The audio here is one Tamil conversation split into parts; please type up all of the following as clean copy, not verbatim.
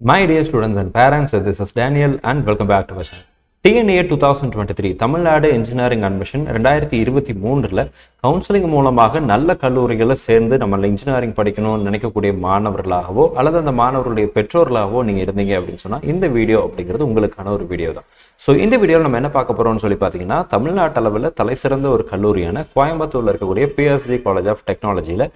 My dear students and parents, this is Daniel and welcome back to our channel. TNA 2023 Tamil Nadu engineering admission 2023ல் கவுன்சிலிங் மூலமாக நல்ல கல்லூரிகளை சேர்ந்து நம்ம இன்ஜினியரிங் படிக்கணும்னு நினைக்கக்கூடிய மாணவர்களாகவோ அல்லது அந்த மாணவர்களுடைய பெற்றோர்களாகவோ நீங்கள் இருந்தீங்க அப்படின்னு சொன்னால் இந்த வீடியோ அப்படிங்கிறது உங்களுக்கான ஒரு வீடியோ தான். ஸோ இந்த வீடியோவில் நம்ம என்ன பார்க்க போகிறோம்னு சொல்லி பார்த்தீங்கன்னா, தமிழ்நாட்டு அளவில் தலைசிறந்த ஒரு கல்லூரியான கோயம்புத்தூரில் இருக்கக்கூடிய PSG காலேஜ் ஆஃப் டெக்னாலஜியில்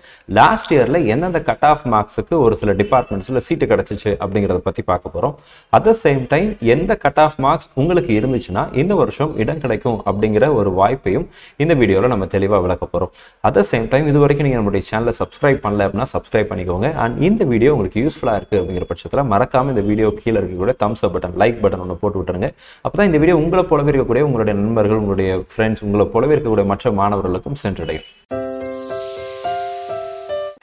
லாஸ்ட் இயரில் எந்தெந்த கட் ஆஃப் மார்க்ஸுக்கு ஒரு சில டிபார்ட்மெண்ட்ஸில் சீட்டு கிடச்சிச்சு அப்படிங்கிறத பற்றி பார்க்க போகிறோம். அட் த சேம் டைம் எந்த கட் ஆஃப் மார்க்ஸ் உங்களுக்கு இருந்துச்சுன்னா இந்த வருஷம் இடம் கிடைக்கும் அப்படிங்கிற ஒரு வாய்ப்பையும் இந்த வீடியோவில் நம்ம தெளிவாக விளக்க போகிறோம். அட் த சேம் டைம் இது வரைக்கும் நீங்கள் நம்மளுடைய சேனலை சப்ஸ்கிரைப் பண்ணல அப்படின்னா சப்ஸ்கிரைப் பண்ணிக்கோங்க. அண்ட் இந்த வீடியோ உங்களுக்கு யூஸ்ஃபுல்லாக இருக்குது அப்படிங்கிற பட்சத்தில் மறக்காமல் இந்த வீடியோ கீழே இருக்கக்கூடிய thumbs up button, like button ஒன்று போட்டு விட்டுருங்க. அப்பதான் இந்த வீடியோ உங்களை போலவே இருக்கக்கூடிய உங்களுடைய நண்பர்கள், உங்களுடைய ஃப்ரெண்ட்ஸ், உங்களை போலவே இருக்கக்கூடிய மற்ற மாணவர்களுக்கும் சென்றடையும்.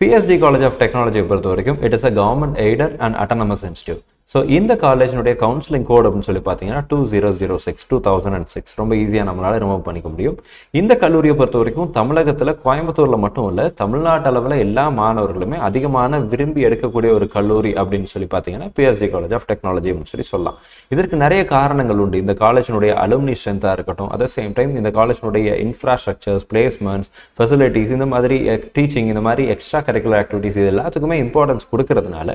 PSG காலேஜ் ஆஃப் டெக்னாலஜியை பொறுத்த வரைக்கும் it is a government aided and autonomous institute. So இந்த காலேஜினுடைய கவுன்சிலிங் கோட் அப்படின்னு சொல்லி பார்த்தீங்கன்னா 2006 ரொம்ப ஈஸியாக நம்மளால் ரிமூவ் பண்ணிக்க முடியும். இந்த கல்லூரியை பொறுத்த வரைக்கும் தமிழகத்தில் கோயம்புத்தூரில் மட்டும் இல்லை, தமிழ்நாட்டு அளவில் எல்லா மாணவர்களுமே அதிகமான விரும்பி எடுக்கக்கூடிய ஒரு கல்லூரி அப்படின்னு சொல்லி பார்த்தீங்கன்னா PSG காலேஜ் ஆஃப் டெக்னாலஜி அப்படின்னு சொல்லி சொல்லலாம். இதற்கு நிறைய காரணங்கள் உண்டு. இந்த காலேஜினுடைய அலுமினி ஸ்ட்ரென்த்தாக இருக்கட்டும், அட் த சேம் டைம் இந்த காலேஜினுடைய இன்ஃப்ராஸ்ட்ரக்சர்ஸ், பிளேஸ்மெண்ட்ஸ், ஃபெசிலிட்டிஸ், இந்த மாதிரி டீச்சிங், இந்த மாதிரி எக்ஸ்ட்ரா கரிக்குலர் ஆக்டிவிட்டிஸ் இது எல்லாத்துக்குமே இம்பார்ட்டன்ஸ் கொடுக்கறதுனால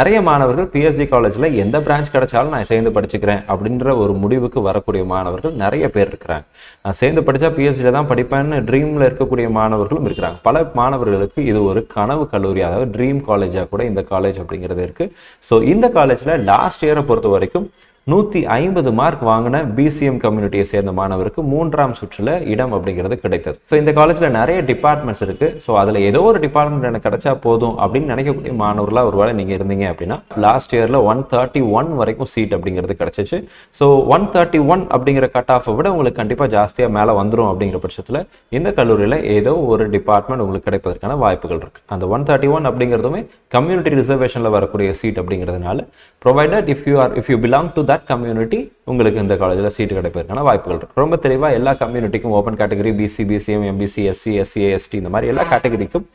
நிறைய மாணவர்கள் PSG காலேஜ் எந்த பிரான்ச் கிடைச்சாலும் நான் சேர்ந்து படிச்சுக்கிறேன் அப்படின்ற ஒரு முடிவுக்கு வரக்கூடிய மாணவர்கள் நிறைய பேர் இருக்கிறாங்க. நான் சேர்ந்து படித்தா PSG தான் படிப்பேன்னு ட்ரீமில் இருக்கக்கூடிய மாணவர்களும் இருக்கிறாங்க. பல மாணவர்களுக்கு இது ஒரு கனவு கல்லூரி, அதாவது ட்ரீம் காலேஜாக கூட இந்த காலேஜ் அப்படிங்கிறது இருக்குது. ஸோ இந்த காலேஜில் லாஸ்ட் இயரை பொறுத்த வரைக்கும் 150 மார்க் வாங்கின BCM கம்யூனிட்டியை சேர்ந்த மாணவருக்கு 3ஆம் சுற்றில் இடம் அப்படிங்கிறது கிடைத்தது. ஸோ இந்த காலேஜில் நிறைய டிபார்ட்மெண்ட்ஸ் இருக்குது. ஸோ அதில் ஏதோ ஒரு டிபார்ட்மெண்ட் எனக்கு கிடைச்சா போதும் அப்படின்னு நினைக்கக்கூடிய மாணவர்களாக ஒருவேளை நீங்கள் இருந்தீங்க அப்படின்னா லாஸ்ட் இயரில் 131 வரைக்கும் சீட் அப்படிங்கிறது கிடச்சிச்சு. ஸோ 131 அப்படிங்கிற கட் ஆஃபை விட உங்களுக்கு கண்டிப்பாக ஜாஸ்தியாக மேலே வந்துடும் அப்படிங்கிற பட்சத்தில் இந்த கல்லூரியில் ஏதோ ஒரு டிபார்ட்மெண்ட் உங்களுக்கு கிடைப்பதற்கான வாய்ப்புகள் இருக்குது. அந்த 131 அப்படிங்கிறதுமே கம்யூனிட்டி ரிசர்வேஷனில் வரக்கூடிய சீட் அப்படிங்கிறதுனால provided if you belong to community உங்களுக்கு இந்த காலேஜில் சீட்டு கிடைப்பதற்கான வாய்ப்புகள் இருக்கு. ரொம்ப தெளிவாக எல்லா கம்யூனிட்டிக்கும் open category BC, BCM, MBC, SC, SCA, ST இந்த மாதிரி எல்லா கேட்டகரிக்கும்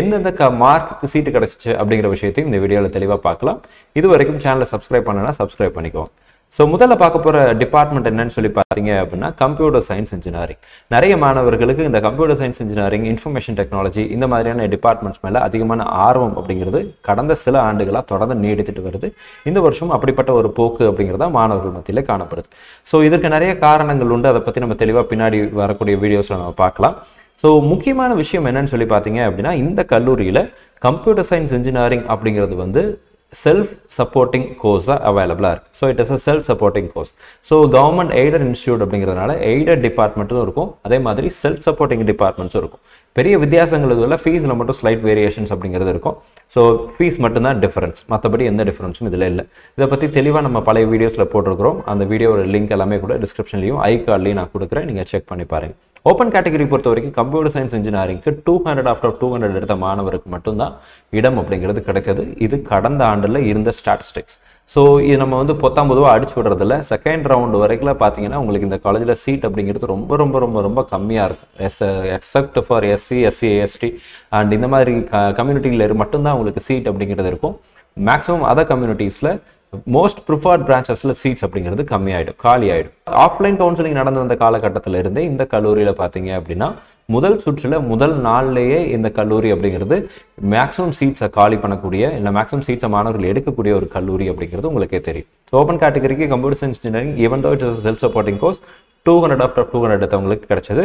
எந்தெந்த மார்க்குக்கு சீட்டு கிடைச்சிச்சு அப்படிங்கிற விஷயத்தையும் இந்த வீடியோவில் தெளிவாக பார்க்கலாம். இது வரைக்கும் சேனலை சப்ஸ்கிரைப் பண்ணனா சப்ஸ்கிரைப் பண்ணிக்கோங்க. ஸோ முதல்ல பார்க்க போகிற டிபார்ட்மெண்ட் என்னன்னு சொல்லி பார்த்தீங்க அப்படின்னா கம்ப்யூட்டர் சயின்ஸ் இன்ஜினியரிங். நிறைய மாணவர்களுக்கு இந்த computer science engineering, information technology இந்த மாதிரியான டிபார்ட்மெண்ட்ஸ் மேலே அதிகமான ஆர்வம் அப்படிங்கிறது கடந்த சில ஆண்டுகளாக தொடர்ந்து நீடித்துட்டு வருது. இந்த வருஷம் அப்படிப்பட்ட ஒரு போக்கு அப்படிங்கிறத மாணவர்கள் மத்தியில் காணப்படுது. ஸோ இதற்கு நிறைய காரணங்கள் உண்டு. அதை பற்றி நம்ம தெளிவாக பின்னாடி வரக்கூடிய வீடியோஸில் நம்ம பார்க்கலாம். ஸோ முக்கியமான விஷயம் என்னன்னு சொல்லி பார்த்தீங்க அப்படின்னா இந்த கல்லூரியில் கம்ப்யூட்டர் சயின்ஸ் இன்ஜினியரிங் அப்படிங்கிறது வந்து செல்ஃப் சப்போர்ட்டிங் கோர்ஸாக அவைலபிளாக இருக்குது. So it is a self supporting course. So government aided institute அப்படிங்கிறதுனால எய்டட் டிபார்ட்மெண்ட்டும் இருக்கும், அதே மாதிரி செல்ஃப் சப்போர்ட்டிங் டிபார்ட்மெண்ட்ஸும் இருக்கும். பெரிய வித்தியாசங்கள் இதில் ஃபீஸில் மட்டும் ஸ்லைட் வேரியேஷன்ஸ் அப்படிங்கிறது இருக்கும். ஸோ ஃபீஸ் மட்டும்தான் டிஃபரன்ஸ், மற்றபடி எந்த டிஃபரன்ஸும் இதில் இல்லை. இதை பற்றி தெளிவாக நம்ம பழைய வீடியோஸில் போட்டிருக்கிறோம். அந்த வீடியோட லிங்க் எல்லாமே கூட டிஸ்கிரிப்ஷன்லையும் ஐ கார்ட்லையும் நான் கொடுக்குறேன், நீங்கள் செக் பண்ணி பாருங்கள். ஓப்பன் கேட்டகரி பொறுத்த வரைக்கும் கம்ப்யூட்டர் சயின்ஸ் இன்ஜினியரிங்க்கு 200 எடுத்த மாணவருக்கு மட்டும்தான் இடம் அப்படிங்கிறது கிடைக்கிது. இது கடந்த ஆண்டில் இருந்த ஸ்டாட்டிஸ்டிக்ஸ். ஸோ இது நம்ம வந்து பொத்தாம்பதுவாக அடிச்சு விடுறதில்ல. செகண்ட் ரவுண்டு வரைக்கும் பார்த்தீங்கன்னா உங்களுக்கு இந்த காலேஜில் சீட் அப்படிங்கிறது ரொம்ப ரொம்ப ரொம்ப ரொம்ப கம்மியாக இருக்கும். Except for SC, SCA, ST and இந்த மாதிரி கம்யூனிட்டியில் மட்டும்தான் உங்களுக்கு சீட் அப்படிங்கிறது இருக்கும். மேக்ஸிமம் அதர் கம்யூனிட்டிஸில் மோஸ்ட் ப்ரிஃபர்ட் பிரான்ச்சஸில் சீட்ஸ் அப்படிங்கிறது கம்மியாகிடும், காலியாகிடும். ஆஃப்லைன் கவுன்சிலிங் நடந்து வந்த காலகட்டத்தில் இருந்தே இந்த கல்லூரியில் பார்த்தீங்க அப்படின்னா முதல் சுற்றில் முதல் நாள்லேயே இந்த கல்லூரி அப்படிங்கிறது மேக்ஸிமம் சீட்ஸை காலி பண்ணக்கூடிய, இல்லை மேக்ஸிமம் சீட்ஸை மாணவர்கள் எடுக்கக்கூடிய ஒரு கல்லூரி அப்படிங்கிறது உங்களுக்கே தெரியும். ஸோ ஓப்பன் கேட்டகரிக்கு computer science engineering even though it's self supporting course 200 எடுத்தவங்களுக்கு கிடைச்சது.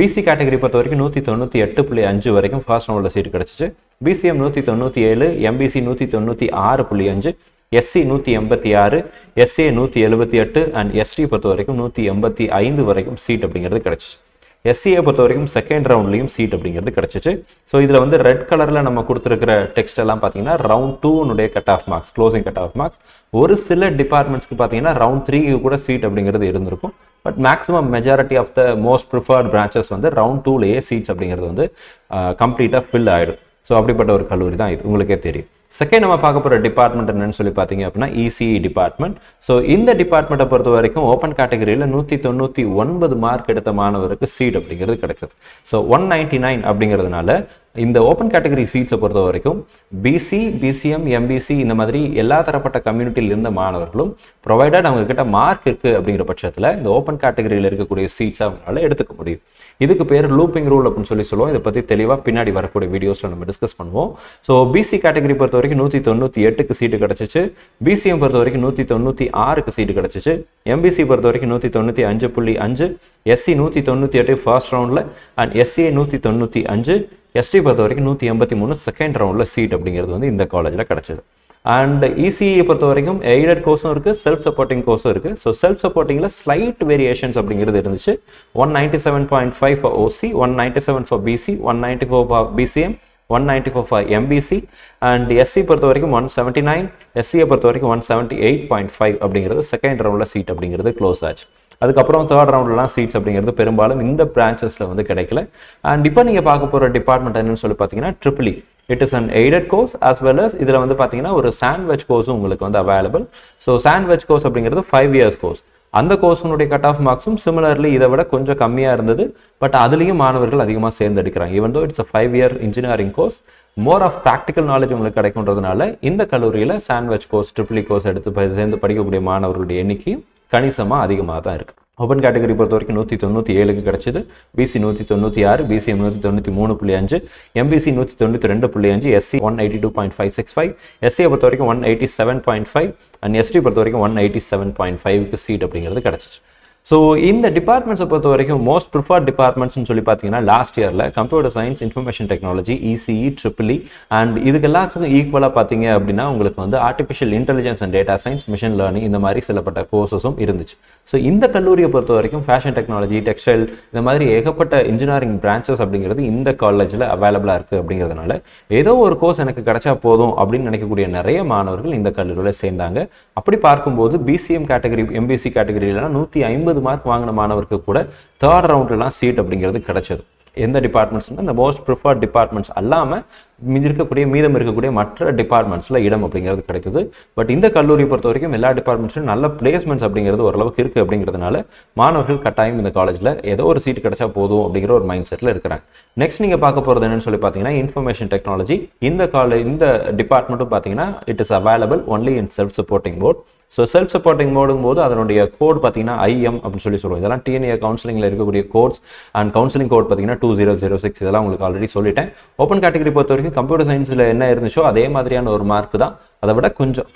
BC கேட்டகரி பொறுத்த வரைக்கும் 198.5 வரைக்கும் ஃபர்ஸ்ட் ரவுண்டில் சீட் கிடச்சிச்சு. BCM 197, MBC 196.5, SC 186, SA 178 and ST பொறுத்த வரைக்கும் 185 வரைக்கும் சீட் அப்படிங்கிறது கிடச்சிச்சு. SCA பொறுத்த வரைக்கும் செகண்ட் ரவுண்ட்லையும் சீட் அப்படிங்கிறது கிடச்சிச்சு. ஸோ இதில் வந்து ரெட் கலரில் நம்ம கொடுத்துருக்கிற டெக்ஸ்ட் எல்லாம் பார்த்தீங்கன்னா ரவுண்ட் 2னுடைய cut off marks, closing cut off marks. ஒரு சில டிபார்ட்மெண்ட்ஸ்க்கு பார்த்தீங்கன்னா ரவுண்ட் 3க்கு கூட சீட் அப்படிங்கிறது இருந்திருக்கும். But maximum majority of the most preferred branches வந்து ரவுண்ட் 2லேயே சீட்ஸ் அப்படிங்கிறது வந்து கம்ப்ளீட்டாக ஃபில் ஆகிடும். ஸோ அப்படிப்பட்ட ஒரு கல்லூரி தான் இது, உங்களுக்கே தெரியும். செகண்ட் நம்ம பார்க்க போகிற டிபார்ட்மெண்ட் என்னன்னு சொல்லி பார்த்தீங்க அப்படின்னா ECE டிபார்ட்மெண்ட். ஸோ இந்த டிபார்ட்மெண்ட்டை பொறுத்த வரைக்கும் ஓப்பன் கேட்டகரியில் 199 மார்க் எடுத்த மாணவருக்கு சீட் அப்படிங்கிறது கிடைச்சது. ஸோ 199 அப்படிங்கிறதுனால இந்த ஓப்பன் கேட்டகரி சீட்ஸை பொறுத்த வரைக்கும் பிசி, பிசிஎம், எம்பிசி இந்த மாதிரி எல்லா தரப்பட்ட கம்யூனிட்டியில் இருந்த மாணவர்களும் ப்ரொவைடட் அவங்க கிட்ட மார்க் இருக்குது அப்படிங்கிற பட்சத்தில் இந்த ஓப்பன் கேட்டகரியில் இருக்கக்கூடிய சீட்ஸை அவங்களால எடுத்துக்க முடியும். இதுக்கு பேர் லூப்பிங் ரூல் அப்படின்னு சொல்லுவோம். இதை பற்றி தெளிவாக பின்னாடி வரக்கூடிய வீடியோஸில் நம்ம டிஸ்கஸ் பண்ணுவோம். ஸோ பிசி கேட்டகரி பொறுத்த வரைக்கும் 198 சீட்டு கிடச்சிச்சு, பிசிஎம் பொறுத்த வரைக்கும் 196 சீட்டு கிடச்சிச்சு, எம்பிசி பொறுத்த வரைக்கும் 195.5, எஸ்சி 198 ஃபர்ஸ்ட் ரவுண்டில் அண்ட் எஸ்சிஏ 195, எஸ்டி பொறுத்த வரைக்கும் 183 செகண்ட் ரவுண்டில் சீட் அப்படிங்கிறது வந்து இந்த காலேஜில் கிடச்சிது. அண்ட் இசிஇ பொறுத்த வரைக்கும் எய்டட் கோர்ஸும் இருக்குது, செல்ஃப் சப்போர்ட்டிங் கோர்ஸும் இருக்குது. ஸோ செல்ஃப் சப்போர்ட்டிங்கில் ஸ்லைட் வேரியேஷன்ஸ் அப்படிங்கிறது இருந்துச்சு. 197.5 for OC, 197 for BC, 194 for BCM, 194 for MBC and SC பொறுத்த வரைக்கும் 179, எஸ்சியை பொறுத்த வரைக்கும் 178.5 அப்படிங்கிறது செகண்ட் ரவுண்டில் சீட் அப்படிங்கிறது க்ளோஸ் ஆச்சு. அதுக்கப்புறம் தேர்ட் ரவுண்ட்லாம் சீட்ஸ் அப்படிங்கிறது பெரும்பாலும் இந்த பிரான்ச்சஸில் வந்து கிடைக்கல. அண்ட் இப்போ நீங்கள் பார்க்க போகிற டிபார்ட்மெண்ட் என்னன்னு சொல்லி பார்த்தீங்கன்னா triple E, it is an aided course as well as இதில் வந்து பார்த்தீங்கன்னா ஒரு சாண்ட்வெஜ் கோர்ஸும் உங்களுக்கு வந்து அவைலபிள். ஸோ சாண்ட்வெஜ் கோர்ஸ் அப்படிங்கிறது 5 இயர்ஸ் கோர்ஸ். அந்த கோர்ஸுனுடைய கட் ஆஃப் மார்க்ஸும் சிமிலர்லி இதை விட கொஞ்சம் கம்மியாக இருந்தது. பட் அதுலேயும் மாணவர்கள் அதிகமாக சேர்ந்தெடுக்கிறாங்க. Even though it's a 5 year engineering course, more of practical knowledge உங்களுக்கு கிடைக்கின்றதுனால இந்த கல்லூரியில் sandwich course, triple E course எடுத்து சேர்ந்து படிக்கக்கூடிய மாணவர்களுடைய எண்ணிக்கையும் கணிசமாக அதிகமாக தான் இருக்குது. ஓப்பன் கேட்டகரி பொறுத்த வரைக்கும் 197 கிடைச்சிது, பிசி 196, பிசிஎம் 193.5, எம்பிசி 192.5, எஸ்சி 182.565, எஸ்சியை பொறுத்த வரைக்கும் 187.5 அண்ட் எஸ்டி பொறுத்த வரைக்கும் 187.5க்கு சீட் அப்படிங்கிறது கிடச்சிச்சு. ஸோ இந்த டிபார்ட்மெண்ட்ஸை பொறுத்த வரைக்கும் மோஸ்ட் ப்ரிஃபர்ட் டிபார்ட்மெண்ட்ஸ்னு சொல்லி பார்த்தீங்கன்னா லாஸ்ட் இயரில் computer science, information technology, ECE, triple E and இதுக்கு எல்லாத்துக்கும் ஈக்குவலாக பார்த்தீங்க அப்படின்னா உங்களுக்கு வந்து artificial intelligence and data science, machine learning இந்த மாதிரி சிலப்பட்ட கோர்ஸஸும் இருந்துச்சு. ஸோ இந்த கல்லூரியை பொறுத்த வரைக்கும் ஃபேஷன் டெக்னாலஜி, டெக்ஸ்டைல் இந்த மாதிரி ஏகப்பட்ட இன்ஜினியரிங் பிரான்ச்சஸ் அப்படிங்கிறது இந்த காலேஜில் அவைலபிளாக இருக்குது. அப்படிங்கிறதுனால ஏதோ ஒரு கோர்ஸ் எனக்கு கிடைச்சா போதும் அப்படின்னு நினைக்கக்கூடிய நிறைய மாணவர்கள் இந்த கல்லூரியில் சேர்ந்தாங்க. அப்படி பார்க்கும்போது பிசிஎம் கேட்டகரி, எம்பிசி கேட்டகரியிலாம் 150 மார்க் வாங்கின மாணவருக்கு கூட தேர்ட் ரவுண்ட்லாம் சீட் அப்படிங்கிறது கிடைச்சது. எந்த டிபார்ட்மெண்ட்ஸ்னா இந்த மோஸ்ட் ப்ரிஃபர்ட் டிபார்ட்மெண்ட்ஸ் அல்லாமல் மீதம் இருக்கக்கூடிய மற்ற டிபார்ட்மெண்ட்ஸில் இடம் அப்படிங்கிறது கிடைத்தது. பட் இந்த கல்லூரியை பொறுத்த வரைக்கும் எல்லா டிபார்ட்மெண்ட்ஸும் நல்ல பிளேஸ்மெண்ட்ஸ் அப்படிங்கிறது ஓரளவுக்கு இருக்குது. அப்படிங்கிறதுனால மாணவர்கள் கட்டாயம் இந்த காலேஜில் ஏதோ ஒரு சீட் கிடைச்சா போதும் அப்படிங்கிற ஒரு மைண்ட் செட்டில் இருக்கிறாங்க. நெக்ஸ்ட் நீங்கள் பார்க்க போகிறது என்னன்னு சொல்லி பார்த்தீங்கன்னா இன்ஃபர்மேஷன் டெக்னாலஜி. இந்த டிபார்ட்மெண்ட்டும் பார்த்தீங்கன்னா it is available only in self supporting board. So self supporting மோடும் போது அதனுடைய கோட் பார்த்தீங்கன்னா ஐஎம் அப்படின்னு சொல்லுவோம். இதெல்லாம் டிஎன்ஏ கவுன்சிலிங்கில் இருக்கக்கூடிய கோட்ஸ் அண்ட் கவுன்சிலிங் கோட் பார்த்தீங்கன்னா 2006. இதெல்லாம் உங்களுக்கு ஆல்ரெடி சொல்லிட்டேன். ஓப்பன் கேட்டகரி பொறுத்த வரைக்கும் கம்ப்யூட்டர் சயின்ஸில் என்ன இருந்துச்சோ அதே மாதிரியான ஒரு மார்க் தான். அதை விட கொஞ்சம்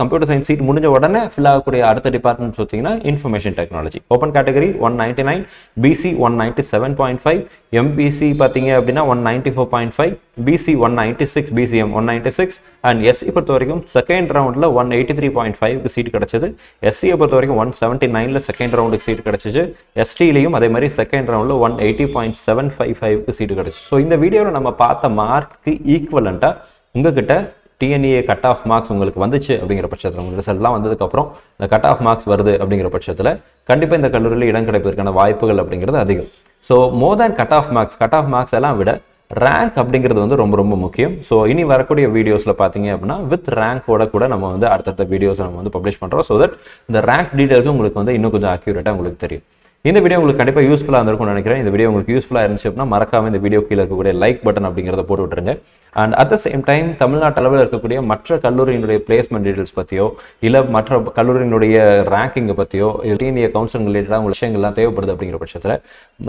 கம்ப்யூட்டர் சயின்ஸ் சீட் முடிஞ்ச உடனே ஃபில் ஆகக்கூடிய அடுத்த டிபார்ட்மெண்ட் பார்த்தீங்கன்னா information technology. Open category 199, BC 197.5, MBC பார்த்தீங்க அப்படின்னா 194.5, பிசி 196, பிசிஎம் 196 அண்ட் எஸ்சி பொறுத்த வரைக்கும் செகண்ட் ரவுண்டில் 183.5 சீட் கிடச்சிது. எஸ்சியை பொறுத்த வரைக்கும் 179 செகண்ட் ரவுண்டுக்கு சீட் கிடச்சிச்சு. எஸ்டிலையும் அதே மாதிரி செகண்ட் ரவுண்டில் 180.755 சீட் கிடச்சிச்சு. ஸோ இந்த வீடியோவில் நம்ம பார்த்த மார்க்கு ஈக்குவலண்ட்டாக உங்ககிட்ட டிஎன்ஏ கட் ஆஃப் மார்க்ஸ் உங்களுக்கு வந்துச்சு அப்படிங்கிற பட்சத்தில், உங்களுக்கு ரிசல்ட்லாம் வந்ததுக்கப்புறம் இந்த கட் ஆஃப் மார்க்ஸ் வருது அப்படிங்கிற பட்சத்தில் கண்டிப்பாக இந்த கல்லூரியில் இடம் கிடைப்பதற்கான வாய்ப்புகள் அப்படிங்கிறது அதிகம். So more than cut off marks எல்லாம் விட ரேங்க் அப்படிங்கிறது வந்து ரொம்ப ரொம்ப முக்கியம். ஸோ இனி வரக்கூடிய வீடியோஸில் பார்த்தீங்க அப்படின்னா வித் ரேங்கோட கூட நம்ம வந்து அடுத்தடுத்த வீடியோஸ் நம்ம வந்து பப்ளிஷ் பண்ணுறோம். ஸோ தட் இந்த ரேங்க் டீட்டெயில்ஸும் உங்களுக்கு வந்து இன்னும் கொஞ்சம் அக்யூரேட்டாக உங்களுக்கு தெரியும். இந்த வீடியோ உங்களுக்கு கண்டிப்பாக யூஸ்ஃபுல்லாக இருந்திருக்கும்னு நினைக்கிறேன். இந்த வீடியோ உங்களுக்கு யூஸ்ஃபுல்லாக இருந்துச்சு அப்படின்னா மறக்காமல் இந்த வீடியோ கீழே இருக்கக்கூடிய லைக் பட்டன் அப்படிங்கிறத போட்டு விட்டுருங்க. And at the same time தமிழ்நாட்டு அளவில் இருக்கக்கூடிய மற்ற கல்லூரியினுடைய பிளேஸ்மெண்ட் டீட்டெயில்ஸ் பற்றியோ இல்லை மற்ற கல்லூரியினுடைய ரேங்கிங்கை பற்றியோ டிஎன்ஏ கவுன்சிலிங் ரிலேட்டடாக உங்களுக்கு விஷயங்கள்லாம் தேவைப்படுது அப்படிங்கிற பட்சத்தில்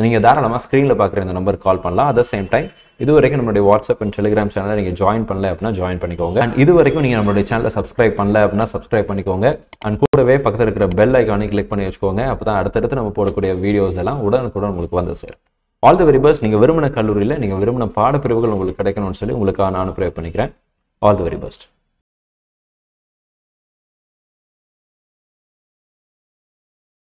நீங்கள் தாராளமாக ஸ்க்ரீனில் பார்க்குற இந்த நம்பருக்கு கால் பண்ணலாம். அட் த சேம் டைம் இது வரைக்கும் நம்மளுடைய வாட்ஸ்அப் அண்ட் டெலிகிராம் சேனலை நீங்கள் ஜாயின் பண்ணல அப்படின்னா ஜாயின் பண்ணிக்கோங்க. அண்ட் இது வரைக்கும் நீங்கள் நம்மளுடைய சேனலை சப்ஸ்கிரைப் பண்ணல அப்படின்னா சப்ஸ்கிரைப் பண்ணிக்கோங்க. அண்ட் கூடவே பக்கத்தில் இருக்கிற பெல் ஐக்கானை கிளிக் பண்ணி வச்சுக்கோங்க. அப்போ தான் அடுத்தடுத்து நம்ம போடக்கூடிய வீடியோஸ் எல்லாம் உடனுக்குடன் உங்களுக்கு வந்து சேரும். All the very best. நீங்கள் விரும்பின கல்லூரியில் நீங்கள் விரும்பின பாடப்பிரிவுகள் உங்களுக்கு கிடைக்கணும்னு சொல்லி உங்களுக்காக நான் ப்ரே பண்ணிக்கிறேன். All the very best.